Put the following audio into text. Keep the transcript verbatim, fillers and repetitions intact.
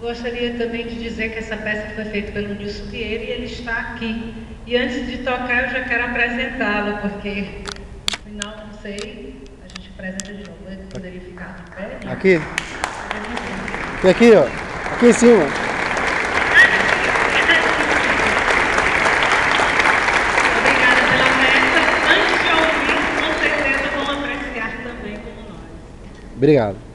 Eu gostaria também de dizer que essa peça foi feita pelo Nilson Vieira e ele está aqui. E antes de tocar, eu já quero apresentá-lo, porque no final, não sei, a gente apresenta de novo. Ele poderia ficar de pé, né? Aqui? E aqui, ó. Aqui em cima. Obrigado.